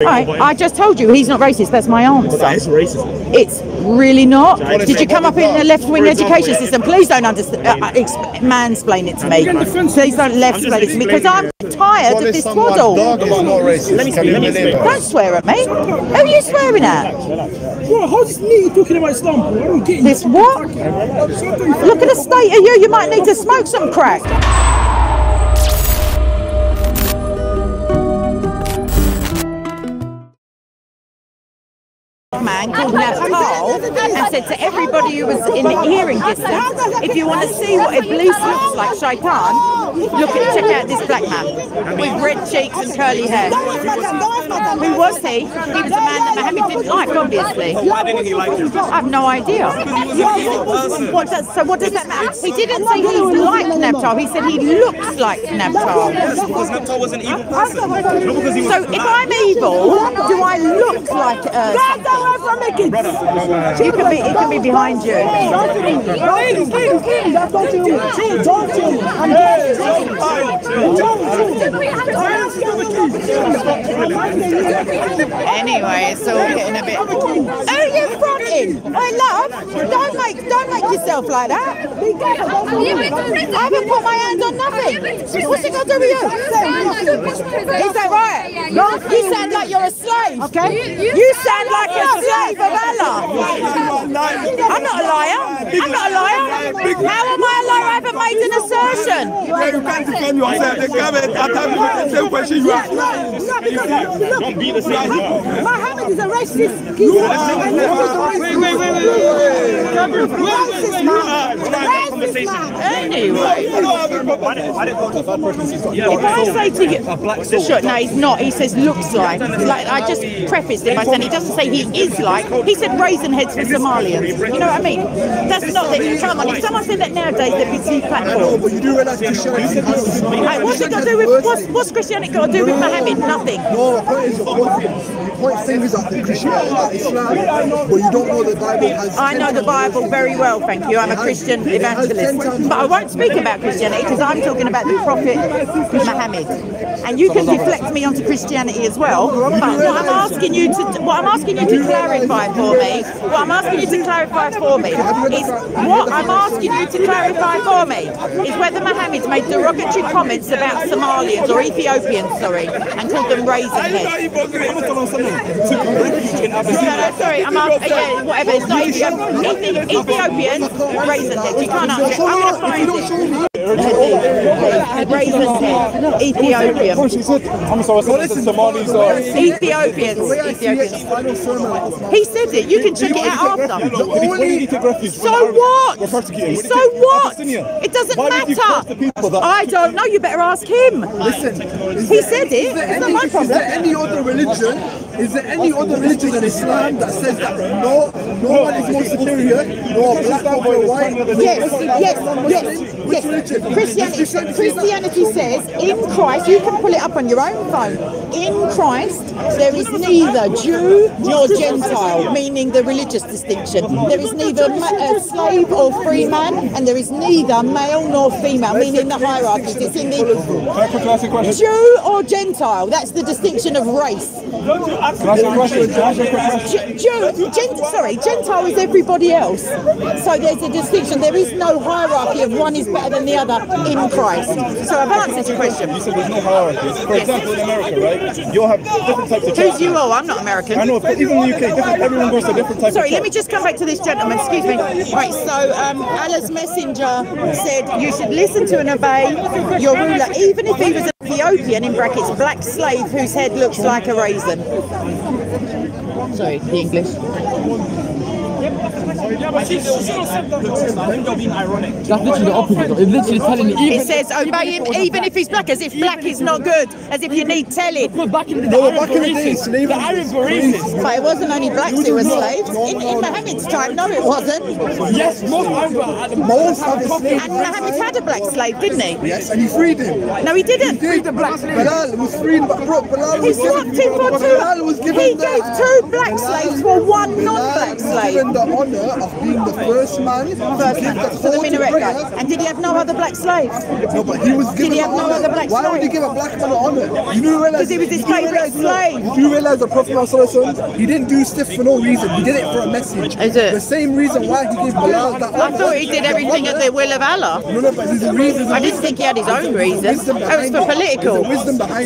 I just told you he's not racist. That's my answer. But that is racism. It's really not. Did you come up in a left-wing education system? Please don't mansplain it to me. Please don't left-explain it to me because I'm tired of this twaddle. Don't swear at me. Who are you swearing at? Well, how is me talking about Islam? I don't get this. What? Look at the state of you. You might need to smoke some crack. Man called Napal and said to everybody who was in the hearing distance, if you want to see what Iblis looks like, Shaitan, check out this black man with red cheeks and curly hair. Who was he? He was a man that Mohammed didn't like, obviously. Why didn't he like him? I have no idea. So what does that matter? He didn't say he liked Napal, he said he looks like Napal. Because Napal was an evil person. So if I'm evil, do I look like it can be behind you. Anyway, it's all getting a bit. Oh, you fronting! I love. Don't make yourself like that. I haven't put my hands on nothing. What's it gonna do with you? Is that right? You sound like you're a slave. Okay. You sound like you're a slave of Allah. I'm not a liar. I'm not a liar. How am I a liar? I haven't made an assertion. You can't defend yourself. They come and attack you with the same question you ask. Don't be the same. Mohammed is a racist. You are a racist. Anyway. If I say to you, no, he's not. He says looks like. I just prefaced it by saying he doesn't say he is like. He said raisin heads for Somalians. You know what I mean? That's not that. Come on, if someone said that nowadays, they'd be too platform. What's it got to do with what's Christianity got to do with Mohammed? Nothing. No, you point fingers at the Christianity, Islam, but you don't know the Bible. I know the Bible very well, thank you. I'm a Christian evangelist, but I won't speak about Christianity because I'm talking about the Prophet Mohammed. And you can deflect me onto Christianity as well. But what I'm asking you to clarify for me is whether Mohammed's made derogatory comments about Somalians or Ethiopians, sorry, and called them raisin heads. No, sorry, I'm asking, yeah, whatever, it's not Ethiopians, raisin heads, you can't answer. I'm going to find it. Ethiopian. I'm sorry, Ethiopians. He said it. You can check it out after. So what? So what? It doesn't matter. I don't know. You better ask him. Listen. He said it. It's not my problem. Is there any other religion? Is there any other religion than Islam that says that no one is more superior, nor black or white? Yes. Christianity says in Christ, you can pull it up on your own phone, in Christ there is neither Jew nor Gentile, meaning the religious distinction. There is neither slave or free man, and there is neither male nor female, meaning the hierarchy. It's in the Jew or Gentile, that's the distinction of race. Gentile is everybody else. So there's a distinction. There is no hierarchy of one is better than the other. In Christ. So I've answered your question. You said there's no hierarchy. For example, in America, right? You'll have different types of... Who's you all? I'm not American. I know, but even in the UK, everyone goes to different types of... Sorry, let me just come back to this gentleman. Excuse me. Right, so Allah's messenger said, you should listen to and obey your ruler, even if he was an Ethiopian, in brackets, black slave, whose head looks like a raisin. Sorry, the English. I think you're being ironic. That's literally the opposite. It's literally telling you. It says obey him even if he's black, as if black is not good, as if you need telling. Back in the days, the Arabs were racist. But it wasn't only blacks who were slaves. In Mohammed's time, no, it wasn't. Yes, most Arabs had slaves. And Mohammed had a black slave, didn't he? Yes, and he freed him. No, he didn't. He freed the black slave. Bilal was freed. He swapped him for two. He gave two black slaves for one non-black slave. of being the first man to give the call to prayer. And did he have no other black slaves? No, but he was given the honour. Why would he give a black man an honour? Because he was his favourite slave. Did you realise the Prophet ﷺ, he didn't do stiff for no reason. He did it for a message. Is it? The same reason why he gave Bilal that honour. I thought he did everything at the will of Allah. No, but there's a reason. I didn't think he had his own reason. It was for political.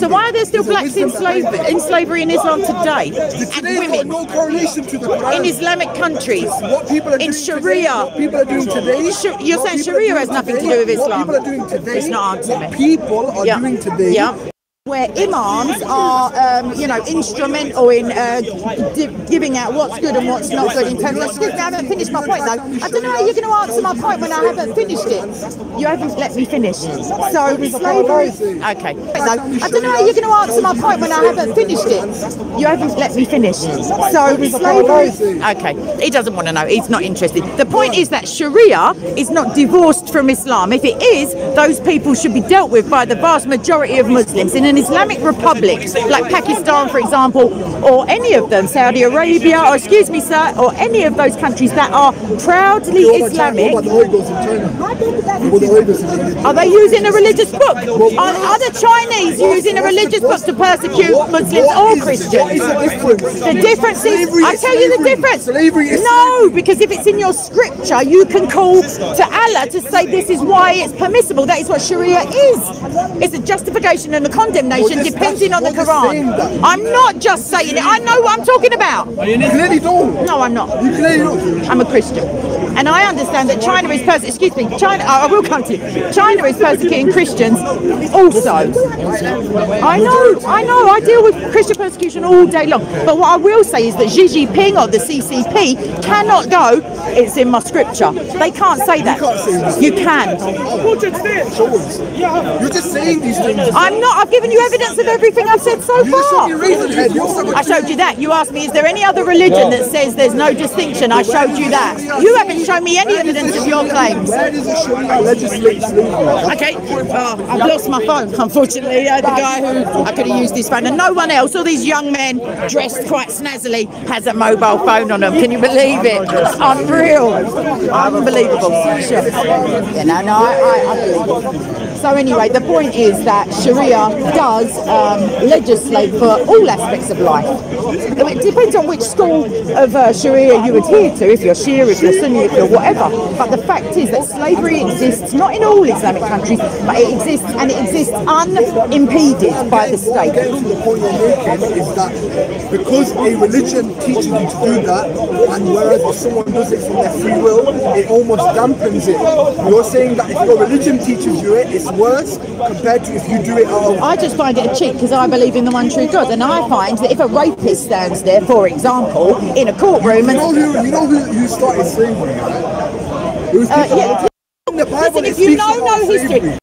So why are there still blacks in slavery in Islam today? And women. No correlation to the Quran. In Islamic countries. What people are doing in Sharia. What people are doing today. You're saying Sharia has nothing to do with Islam. What people are doing today. It's not answering it. What people are doing today. Yeah. Where imams are, instrumental in giving out what's good and what's not good in terms of. Excuse me, I haven't finished my point though. I don't know how you're going to answer my point when I haven't finished it. You haven't let me finish. So slavery. Okay. So I don't know how you're going to answer my point when I haven't finished it. You haven't let me finish. So slavery. Okay. He doesn't want to know. He's not interested. The point is that Sharia is not divorced from Islam. If it is, those people should be dealt with by the vast majority of Muslims in an Islamic republic like Pakistan, for example, or any of them, Saudi Arabia, or excuse me sir, or any of those countries that are proudly Islamic. Are they using a religious book? Are the Chinese using a religious book to persecute Muslims or Christians? What is the difference? The difference is, I tell you the difference. No, because if it's in your scripture, you can call to Allah to say this is why it's permissible. That is what Sharia is. It's a justification and a concept. Condemnation depending on the Quran. I'm not just saying it. I know what I'm talking about. You clearly don't. No, I'm not. You clearly don't. I'm a Christian, and I understand that China is China is persecuting Christians also. I know. I deal with Christian persecution all day long. But what I will say is that Xi Jinping or the CCP cannot go. It's in my scripture. They can't say that. You can. You're just saying these things. I'm not. I've given you evidence of everything I've said so far. I showed you that. You asked me, is there any other religion that says there's no distinction? I showed you that. You haven't shown me any evidence of your claims. Okay, I've lost my phone, unfortunately. The guy who I could have used his phone, and no one else, all these young men dressed quite snazzily, has a mobile phone on them. Can you believe it? Unreal. Unbelievable. Sure. Yeah, I believe it. So anyway, the point is that Sharia does legislate for all aspects of life. It depends on which school of Sharia you adhere to, if you're Shia, if you're Sunni, if you're whatever. But the fact is that slavery exists, not in all Islamic countries, but it exists, and it exists unimpeded by the state. The point you're making is that because a religion teaches you to do that, and whereas if someone does it from their free will, it almost dampens it. You're saying that if your religion teaches you it, it's worse compared to if you do it at all. I just find it a cheat because I believe in the one true God, and I find that if a rapist stands there, for example, in a courtroom, and you know who started slavery, right? It was the Bible. Listen, if you know no history.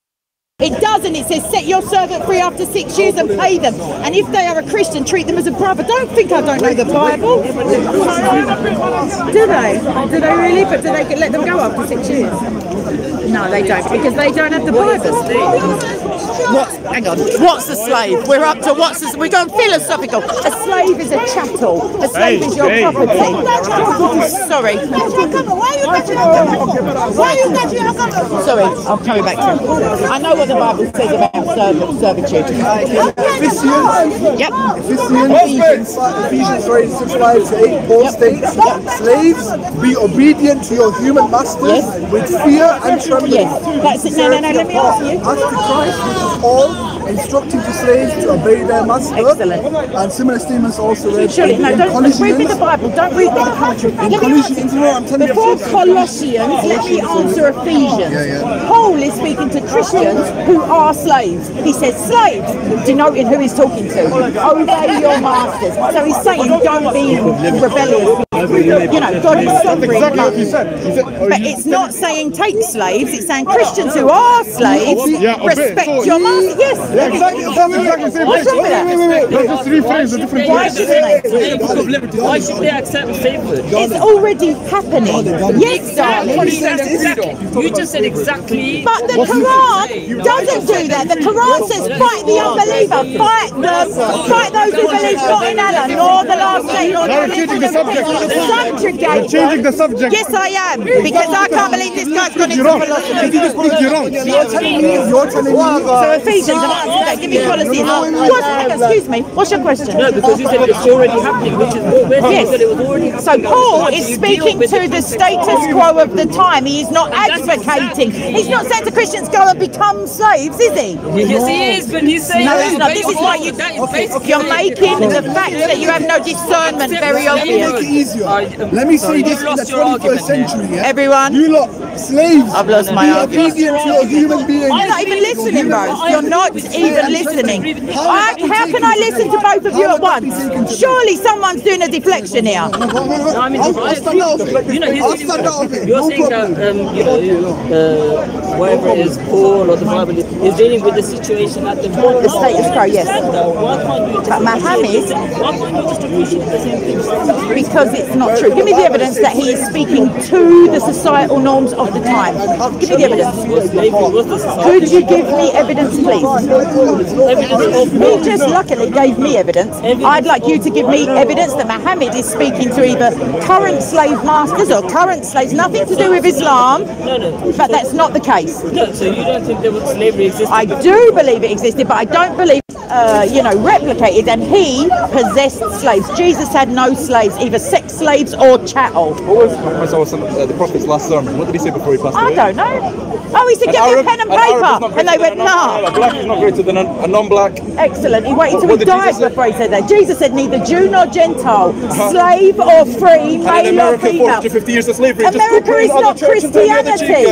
It doesn't. It says set your servant free after 6 years and pay them. And if they are a Christian, treat them as a brother. Don't think I don't know the Bible. Do they? Do they really? But do they let them go after 6 years? No, they don't, because they don't have the Bible. Hang on. What's a slave? We're up to we're going philosophical. A slave is a chattel. A slave is your property. Sorry. Sorry, I'm coming back to you. I know what the Bible says about servitude. Yep. Ephesians 3:5-8, Paul states, slaves, be obedient to your human masters with fear and trembling. Yes. That's it. No, let me ask you. As to Christ, which is all, instructing the slaves to obey their master. Excellent. And similar statements also read. Surely, no, don't read me the Bible. Don't read me. Before Colossians, let me answer Ephesians. Paul is speaking to Christians who are slaves. He says slaves, denoting who he's talking to. Obey your masters. So he's saying don't be rebellious. You know, God is sovereign. But it's not saying take slaves, it's saying Christians who are slaves, respect your mask? Yes. Exactly. Exactly. Same thing. Wait. Let's just rephrase the different words. Why should they accept statehood? It's already happening. Yes, darling. Exactly. You just said exactly. But the Quran doesn't do that. The Quran says, fight the unbeliever. Fight them. Fight those who believe not in Allah, nor the last day, nor the changing the subject. Yes, I am. Because I can't believe this guy's gone into philosophy. You're telling me. So Ephesians, give me policy. Excuse me. What's your question? No, because you said it's already happening, which is yes. That it was already happening. So Paul is speaking to the status quo of the time. He is not advocating. He's not saying to Christians go and become slaves, is he? Yes, he is. But he's saying this is why you're making the fact that you have no discernment very obvious. Let me make it easier. Let me say this in the 21st century. Yeah? Everyone, you lot slaves. I've lost my argument. I'm not even listening, bro. You're not even listening. How can I listen to both of you at once? Surely someone's doing a deflection here. I'll stand out of it. You're saying that whatever it is, Paul or the Bible is dealing with the situation at the moment. The status quo, yes. But Mohammed, because it's not true. Give me the evidence that he is speaking to the societal norms of the time. Give me the evidence. Could you give me evidence, please? You just luckily gave me evidence. I'd like you to give me evidence that Mohammed is speaking to either current slave masters or current slaves. Nothing to do with Islam, but that's not the case. No, so you don't think that slavery existed? I do believe it existed, but I don't believe replicated, and he possessed slaves. Jesus had no slaves, either sex slaves or chattel. What was the Prophet's last sermon? What did he say before he passed away? I don't know. Oh, he said, get me a pen and paper. And they went, nah. A black is not greater than a non-black. Excellent. He waited till he died before he said that. Jesus said, neither Jew nor Gentile, slave or free, male or female. 50 years of slavery. America is not Christianity.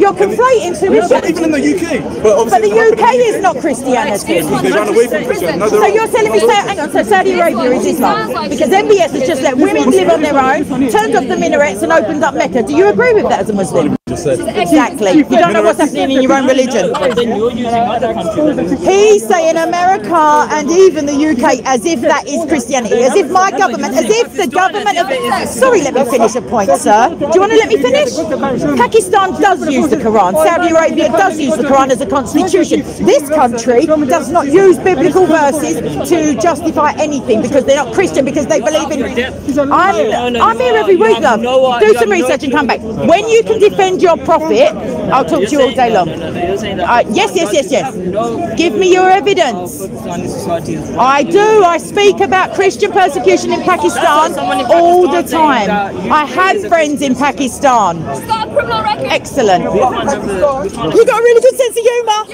You're conflating two issues. Not even in the UK. But the UK is not Christianity. They ran away from Christianity. So you're telling me, hang on, so Saudi Arabia is Islam? Because MBS has just let women live on their own, turned off the minarets and opened up Mecca. Do you agree with that as a Muslim? Exactly. You don't know what's happening in your own religion. He's saying America and even the UK as if that is Christianity, as if my government, as if the government of... Sorry, let me finish a point, sir. Do you want to let me finish? Pakistan does use the Quran. Saudi Arabia does use the Quran as a constitution. This country does not use biblical verses to justify anything because they're not Christian, because they believe in... I'm here every week, love. Do some research and come back. When you can defend your profit, I'll talk to you all day long. Yes. Give me your evidence. I do. I speak about Christian persecution in Pakistan all the time. I have friends in Pakistan. Excellent. You've got a really good sense of humour.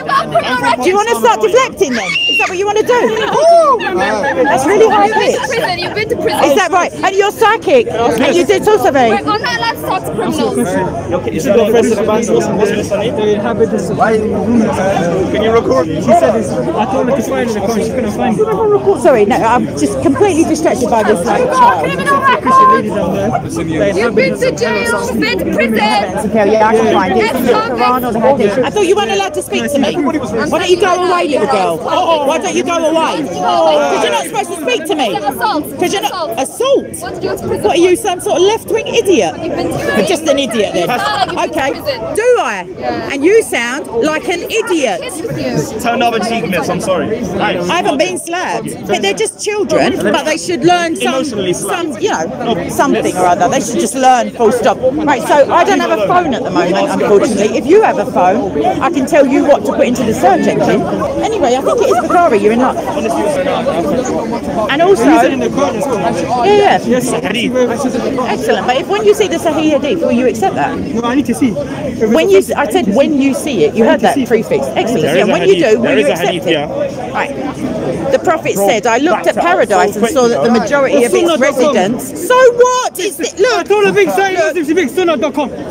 Do you want to start deflecting then? Is that what you want to do? Oh, that's really high pitch. Is that right? And you're psychic. And you did also very. We're on our last thoughts, criminals. Can you record? She said this. I told her to find it in the car, she couldn't find it. Sorry, no, I'm just completely distracted by this. You've been to jail, you've been to prison. Yeah, I can find it. I thought you weren't allowed to speak to me. Why don't you go away, little girl? Why don't you go away? Because you're not supposed to speak to me. Because you're not... Assault? What are you, some sort of left-wing idiot? You're just an idiot then. Okay, do I? Yeah. And you sound like an idiot. Turn over cheek, miss, I'm sorry. I haven't been slapped. But they're just children, but they should learn something or other. They should just learn, full stop. Right, so I don't have a phone at the moment, unfortunately. If you have a phone, I can tell you what to put into the search engine. Anyway, I think it is Bukhari, you're in luck. And also... Yeah. Excellent, but if when you see the Sahih Hadith, will you accept that? No, I need to see. I said when you see it. You heard that prefix. Excellent. Yeah, when you do, will you accept it? Right. The Prophet said, I looked at paradise and saw that the majority of its residents... So what? Look!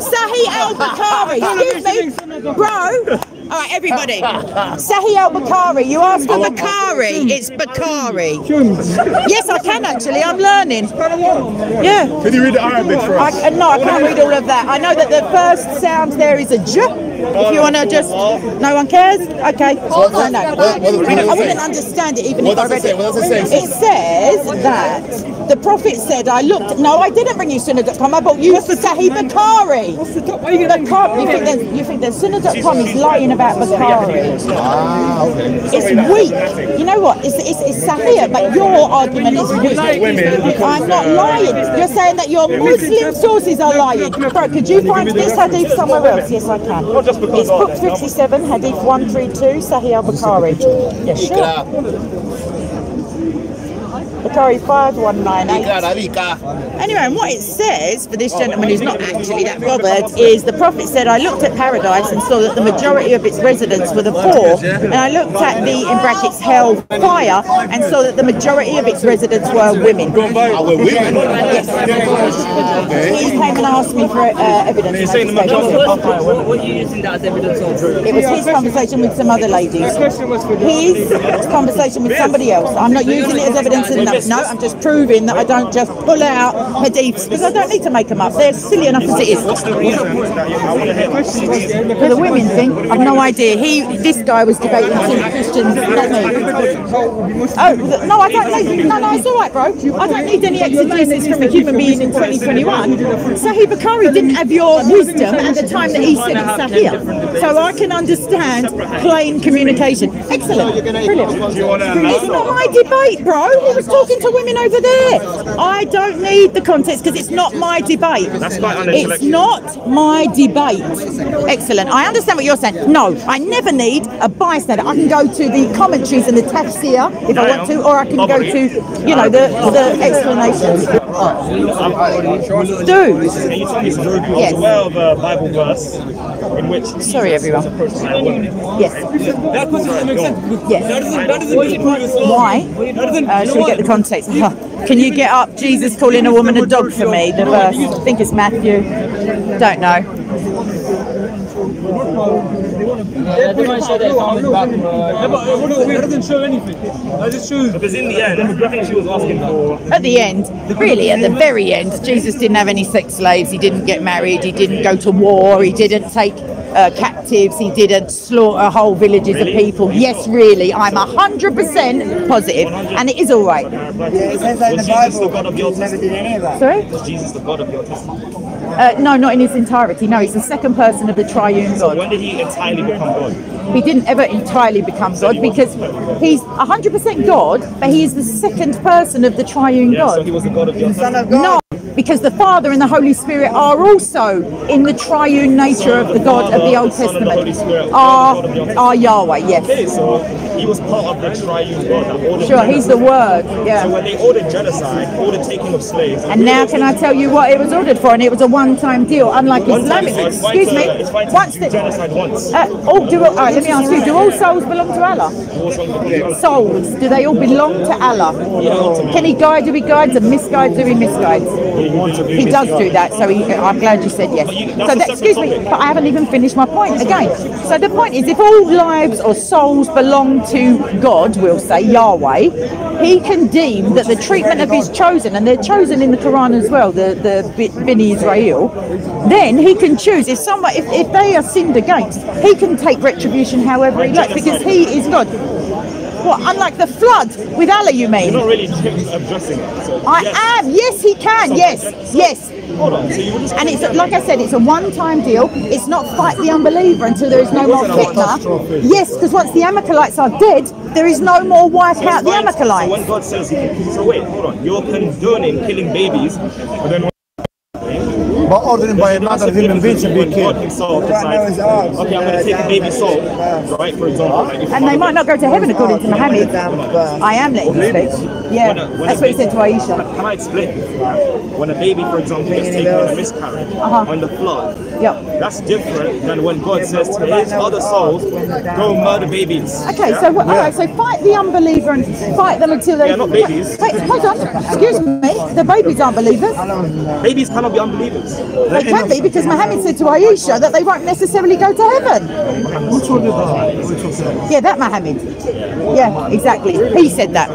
Sahih al-Bukhari. Excuse me. Bro! Alright, everybody. Sahih al-Bukhari. You asked for Bukhari. It's Bukhari. Yes, I can actually. I'm learning. Yeah. Can you read Arabic for us? No, I can't read all of that. I know that the first sound there is a J. If you want to just, no one cares? Okay. Hold on. No. I wouldn't understand it even if I read it. It says that the Prophet said, I looked, no, I didn't bring you Sunnah.com, I bought you Sahih Bukhari. You think that Sunnah.com is lying about Bukhari. It's weak. You know what? It's Sahih, but your argument is weak. I'm not lying. You're saying that your Muslim sources are lying. Bro, could you find this hadith somewhere else? Yes, I can. It's book 57, hadith 132, Sahih al-Bukhari. Yes, sure. Bukhari 5198. Anyway, and what it says for this gentleman who's not actually that bothered is the Prophet said, I looked at paradise and saw that the majority of its residents were the poor, and I looked at the, in brackets, hell fire, and saw that the majority of its residents were women. Yes. He came and asked me for evidence. What are you using that as evidence on? It was his conversation with some other ladies. His conversation with somebody else. I'm not using it as evidence in that. No, I'm just proving that I don't just pull out hadiths, because I don't need to make them up. They're silly enough as it is. For the women thing, I've no idea. This guy was debating Christians. Oh, no, I don't need, no, it's all right, bro. I don't need any exegesis from a human being in 2021. Sahih Bukhari didn't have your wisdom at the time that he said it Sahih. So I can understand plain communication. Excellent. Brilliant. It's not my debate, bro. He was talking to women over there. I don't need the context because it's not my debate. That's quite it's not my debate. Excellent. I understand what you're saying. No, I never need a bystander. I can go to the commentaries and the tafsir if I want to, or I can go to, you know, the explanations. Dude. Yes. Bible verse in which. Sorry, everyone. Yes. Yes. Why? Should we get the context? Can you get up Jesus calling a woman a dog for me? The verse, I think it's Matthew. Don't know. They don't show that comment back. It doesn't show anything. I just choose. Because in the end, I think she was asking for. At the end, really, at the very end, Jesus didn't have any sex slaves. He didn't get married. He didn't go to war. He didn't take captives. He didn't slaughter whole villages of people. Yes, really, I'm 100% positive, and it is all right. It says that in the Bible. Never did any of that. Sorry? Was Jesus the God of your testimony? No, not in his entirety. No, he's the second person of the triune God. So when did he entirely become God? He didn't ever entirely become God because he's 100% God, but he is the second person of the triune God. So he was the God of the Son of God. No, because the Father and the Holy Spirit are also in the triune nature of the God of the Old Testament. Are Yahweh, yes. Okay, so he was part of the triune God. Sure, he's the Word, yeah. So when they ordered genocide, ordered taking of slaves. And now can I tell you what it was ordered for? And it was a one-time deal, unlike Islamic. Excuse me. Once the genocide once. All right, let me ask you: do all souls belong to Allah? Souls. Do they all belong to Allah? Can He guide? Do He guides? And misguides? Do He misguides? He does do that. So I'm glad you said yes. So that, excuse me, but I haven't even finished my point again. So the point is, if all lives or souls belong to God, we'll say Yahweh, He can deem that the treatment of His chosen, and they're chosen in the Quran as well, the Bini Israel. Then he can choose if they are sinned against, he can take retribution however he likes because he is God. What, unlike the flood with Allah, you mean? You're not really addressing it. So, I am. Yes, he can. So, yes. Yes. Hold on. So and it's like I said, it's a one-time deal. It's not fight the unbeliever until there is no more fitna. Yes, because once the Amalekites are dead, there is no more wipe out the Amalekites. So when God says, so wait, hold on, you're condoning killing babies, but then. But ordered by another human being to be killed. Okay, I'm going to take a baby soul, right? For example, like and they might not go to heaven according to Muhammad. I am letting you speak. Yeah, that's what he said to Aisha. Can I explain? When a baby, for example, is taken on a miscarriage, on the flood, that's different than when God says to his other souls, go murder babies. Okay, so fight the unbeliever and fight them until they. They're not babies. Wait, hold on. Excuse me. The babies aren't believers. Babies cannot be unbelievers. They can be because Muhammad said to Aisha that they won't necessarily go to heaven. Which one is that? Yeah, that Muhammad. Yeah, exactly. He said that.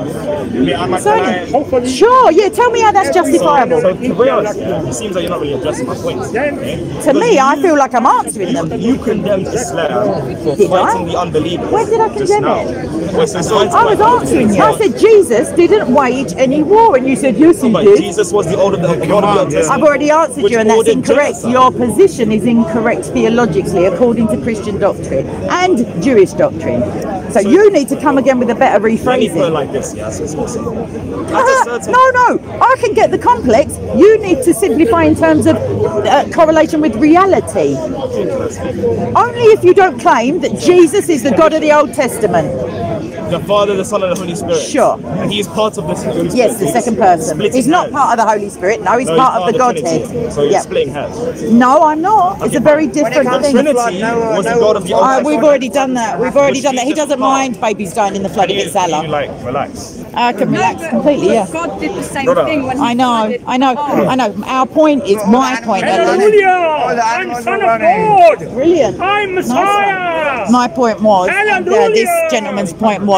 Sorry. Sure, yeah, tell me how that's justifiable. So, to be honest, it seems like you're not really addressing my points. Okay? To me, I feel like I'm answering them. You condemned Islam for fighting the unbelievers. Where did I condemn it? I was answering you. I said Jesus didn't wage any war, and you said yes he did. Jesus was the Old Testament. I've already answered you, and that's incorrect. Your position is incorrect theologically, according to Christian doctrine and Jewish doctrine. So, you need to come again with a better rephrasing. You like this, yeah, so it's more simple. No, I can get the complex. You need to simplify in terms of correlation with reality. Only if you don't claim that Jesus is the God of the Old Testament. The Father, the Son, and the Holy Spirit. Sure. And he is part of the Holy Spirit. Yes, the second person. He's not part of the Holy Spirit. No, he's part of the Godhead. So you're splitting hairs. No, I'm not. It's a very different thing. The Trinity was the God of the Old Testament. We've already done that. We've already done that. He doesn't mind babies dying in the flood if it's Allah. Relax. I can relax completely, yeah. God did the same thing when I know. Our point is my point. Hallelujah! I'm son of God! Brilliant. I'm Messiah! My point was, this gentleman's point was,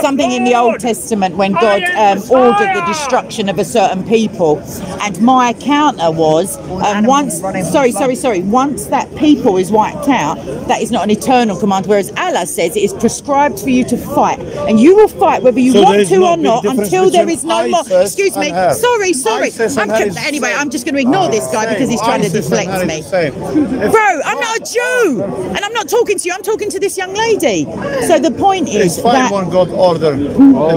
something in the Old Testament when God ordered the destruction of a certain people, and my counter was once that people is wiped out, that is not an eternal command, whereas Allah says it is prescribed for you to fight, and you will fight whether you want to or not until there is no more. Excuse me, sorry, anyway, I'm just going to ignore this guy because he's trying to deflect me. Bro, I'm not a Jew and I'm not talking to you, I'm talking to this young lady. So the point is that God order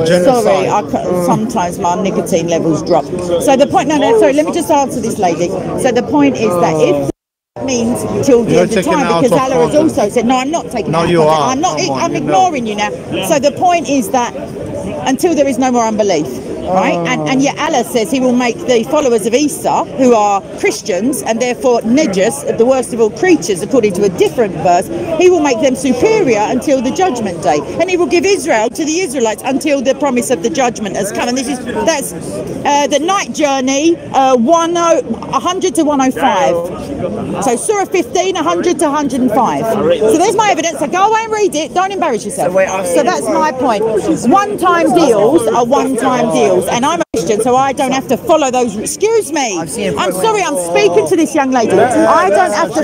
genocide. Sorry, sometimes my nicotine levels drop. So the point, sorry, let me just answer this lady. So the point is that if that means till the end of time, because Allah has also said, no, I'm not taking it out of context. I'm ignoring you now. So the point is that until there is no more unbelief, right? And yet Allah says he will make the followers of Isa, who are Christians and therefore najis, the worst of all creatures, according to a different verse, he will make them superior until the judgment day, and he will give Israel to the Israelites until the promise of the judgment has come. And that's the night journey, 100 to 105. So Surah 15, 100 to 105. So there's my evidence. So go away and read it. Don't embarrass yourself. So that's my point. One-time deals are one-time deals. And I'm a Christian, so I don't have to follow those. Excuse me. I'm sorry. I'm speaking to this young lady. I don't have to.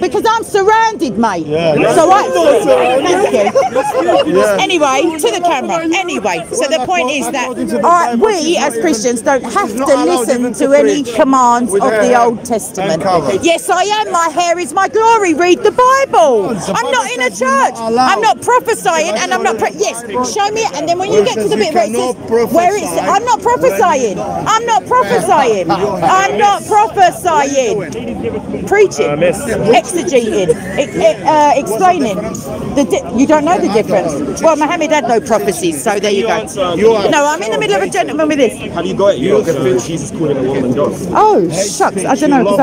Because I'm surrounded, mate. So thank you. Anyway, to the camera. Anyway, so the point is that we as Christians don't have to listen to any commands of the Old Testament. Yes, I am. My hair is my glory. Read the Bible. I'm not in a church. I'm not prophesying, and I'm not. Yes, show me. And then when you get to the bit. I'm not prophesying. I'm not prophesying. I'm not prophesying. Preaching, exegeting, explaining. You don't know the difference. Well, Muhammad had no prophecies, so there you go. No, I'm in the middle of a gentleman with this. Have you got it? You convinced Jesus calling a woman God? Oh, shucks. I don't know.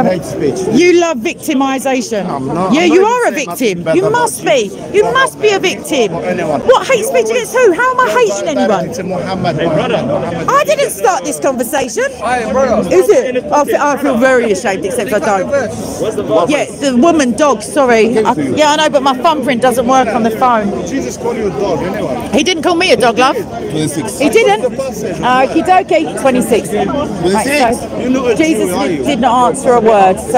You love victimization. Yeah, you are a victim. You must be. You must be a victim. What, hate speech against who? How am I hating anyone? I didn't start this conversation. Is it? I feel very ashamed, except I don't. Yeah, the woman dog, sorry. Yeah, I know, but my thumbprint doesn't work on the phone. Jesus called you a dog anyway. He didn't call me a dog, love. He didn't. Okie dokie, 26. Right, so Jesus did not answer a word. So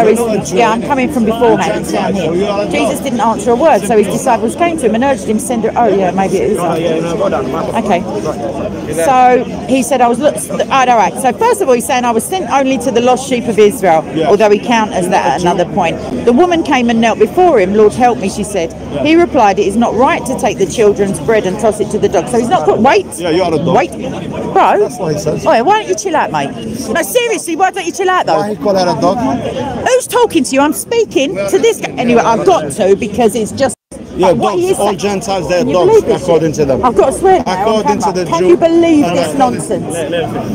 I'm coming from beforehand. It's down here. Jesus didn't answer a word, so his disciples came to him and urged him to send her. Oh, yeah, maybe it is. Okay. So he said, all right. So first of all, he's saying I was sent only to the lost sheep of Israel, although he counters that at another point. The woman came and knelt before him. Lord, help me, she said. He replied, it is not right to take the children's bread and toss it to the dogs. So he's not put, wait. Yeah, you are a dog. Wait. Bro. That's what he says. Why don't you chill out, mate? No, seriously, why don't you chill out, though? Why he called her a dog? Who's talking to you? I'm speaking to this guy. Anyway, I've got to because it's just... Yeah, dogs, all Gentiles, they're dogs, according to them. I've got to swear now, according to the Jew. Can you believe this nonsense?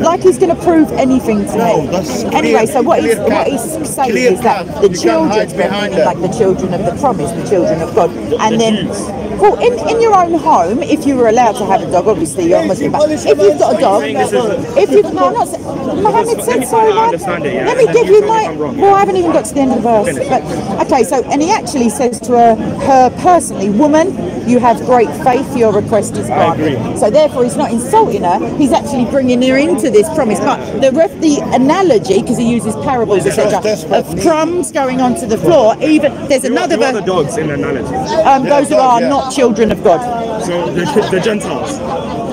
Like he's going to prove anything to me. Anyway, so what he's saying is that the children, like the children of the promise, the children of God, and then... Well, in your own home, if you were allowed to have a dog, obviously you're Muslim, but if you've got a dog, Muhammad said so, let me give you my, well, I haven't even got to the end of the verse, but, okay, so, and he actually says to her personally, woman, you have great faith, your request is granted. So therefore he's not insulting her, he's actually bringing her into this promise. But the analogy, because he uses parables, etc., of crumbs going onto the floor, even there's another verse. The dogs in analogy. Those who are not children of God. So the Gentiles.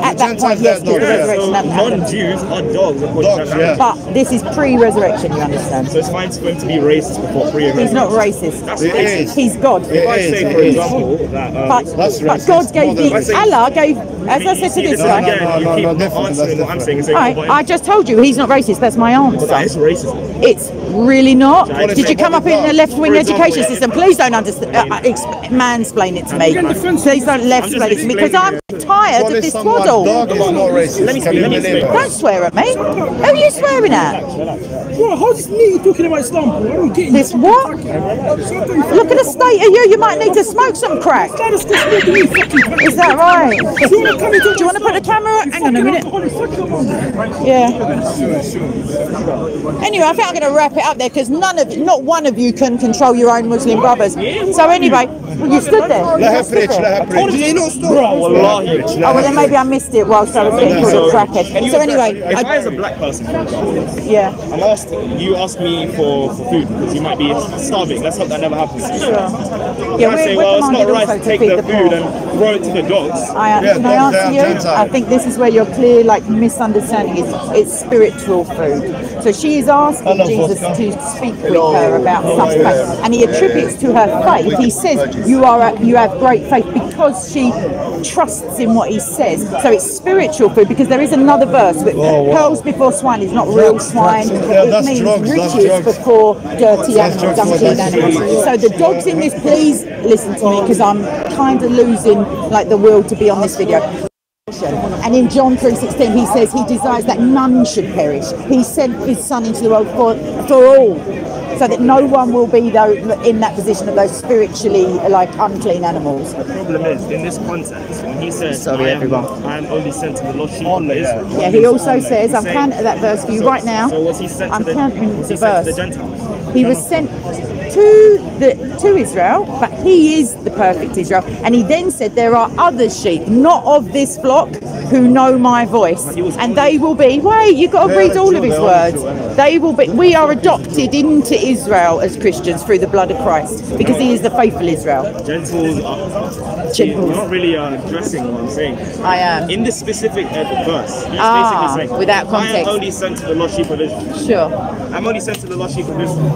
At that point, yes, because the resurrection hadn't happened. Non-Jews are dogs, according to that. But this is pre-resurrection, you understand. So it's fine for him to be racist before pre-resurrection. He's not racist. That's racist. He's God. If I say, for example, that... but God gave me... Allah gave... As I said to this, right? You keep answering what I'm saying. I just told you, he's not racist. That's my answer. That is racism. It's really not. Did you come up in the left-wing education system? Please don't mansplain it to me. Please don't left-explain it to me, because I'm tired of this model. Dog is not racist. Let me speak. Don't swear at me. Who are you swearing at? Well, how's this me talking about Islam? I don't get you. This what? Look at the state of you. You might need to smoke some crack. Is that right? Do you want to put the camera up? Hang on a minute. Yeah. Anyway, I think I'm going to wrap it up there, because not one of you can control your own Muslim brothers. So anyway, you stood there. Oh, well, then maybe I missed it whilst I was getting called a crackhead. So anyway, if I as a black person, yeah, I'm asked, you asked me for food because you might be starving. Let's hope that never happens. Sure. Yeah, I say, well, it's not right to take the food and throw it to the dogs. Can I answer you? I think this is where your clear misunderstanding is. It's spiritual food. So she is asking Jesus to speak with her about something, and he attributes to her faith. He says, you have great faith, because she trusts in what he says. So it's spiritual food, because there is another verse with pearls before swine is not real swine. It means riches before dirty animals, dumpy animals. So the dogs in this, please listen to me, because I'm kind of losing the will to be on this video. And in John 3:16 he says he desires that none should perish. He sent his son into the world for all, so that no one will be in that position of those spiritually unclean animals. The problem is, in this context, when he says, I am only sent to the lost sheep of Israel. Yeah, he also says, I'm counting that verse for you right now. So was he sent to the Gentiles? He was sent to Israel, but he is the perfect Israel. And he then said, there are other sheep, not of this flock, who know my voice, and they will be... Wait, you've got to read all of his words. They will be... We are adopted into Israel as Christians through the blood of Christ, because he is the faithful Israel. Gentiles are not really addressing what I'm saying. I am. In this specific verse, he's basically saying, without context, I am only sent to the lost sheep of Israel. Sure. I'm only sent to the lost sheep of Israel.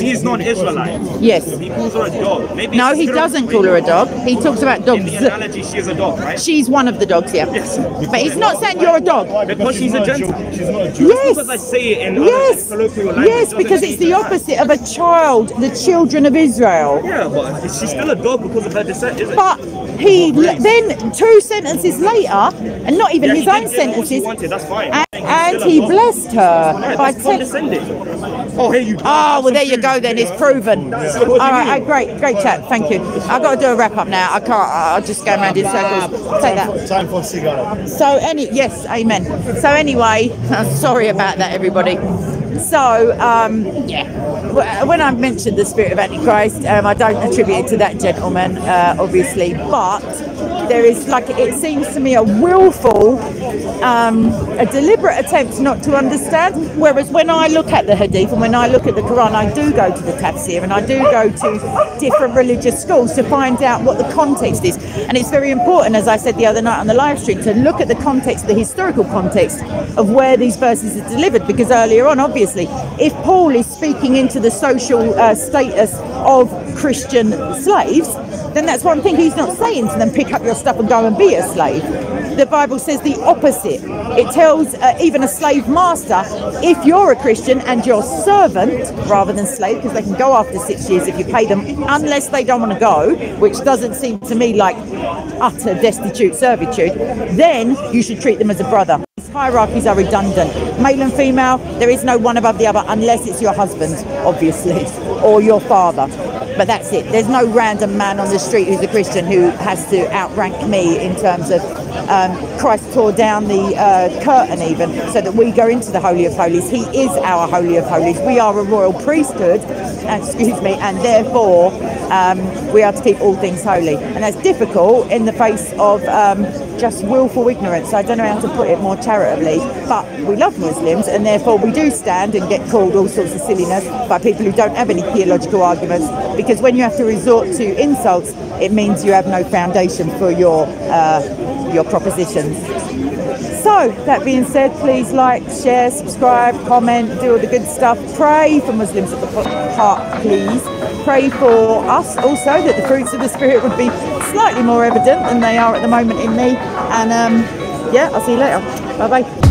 He's not Israelite. Yes. He calls her a dog. Maybe no, he doesn't call her a dog. He talks about dogs. In the analogy, she is a dog, right? She's one of the dogs, yeah. Yes. But he's not saying you're a dog. Because she's a Gentile. She's not a Jew. Yes. Because I say it in colloquial language. Yes, because it's the opposite of a child, the children of Israel. Yeah, but she's still a dog because of her descent, isn't it? But he then, two sentences later, and not even his own sentences, that's fine. And he blessed her by condescending. Oh, here you go. Oh, well, there you go then. It's proven. All right, great chat. Thank you. I've got to do a wrap up now. I can't. I'll just go around in circles. Take that. Time for a cigarette. So yes, amen. So anyway, I'm sorry about that, everybody. So, yeah, when I mentioned the spirit of Antichrist, I don't attribute it to that gentleman, obviously, but there is, it seems to me, a willful, a deliberate attempt not to understand, whereas when I look at the Hadith and when I look at the Quran, I do go to the Tafsir and I do go to different religious schools to find out what the context is. And it's very important, as I said the other night on the live stream, to look at the context, the historical context of where these verses are delivered, because earlier on, obviously, if Paul is speaking into the social status of Christian slaves, then that's one thing. He's not saying to them, pick up your stuff and go and be a slave. The Bible says the opposite. It tells even a slave master, if you're a Christian and you're servant rather than slave, because they can go after 6 years if you pay them, unless they don't want to go, which doesn't seem to me like utter destitute servitude, then you should treat them as a brother. Hierarchies are redundant. Male and female, there is no one above the other, unless it's your husband, obviously, or your father. But that's it. There's no random man on the street who's a Christian who has to outrank me in terms of Christ tore down the curtain even so that we go into the Holy of Holies. He is our Holy of Holies. We are a royal priesthood, and therefore we are to keep all things holy. And that's difficult in the face of just willful ignorance. I don't know how to put it more charitably, but we love Muslims and therefore we do stand and get called all sorts of silliness by people who don't have any theological arguments, because when you have to resort to insults, it means you have no foundation for your propositions. So that being said, please like, share, subscribe, comment, do all the good stuff. Pray for Muslims at the park, please. Pray for us also that the fruits of the Spirit would be slightly more evident than they are at the moment in me. And yeah, I'll see you later. Bye bye.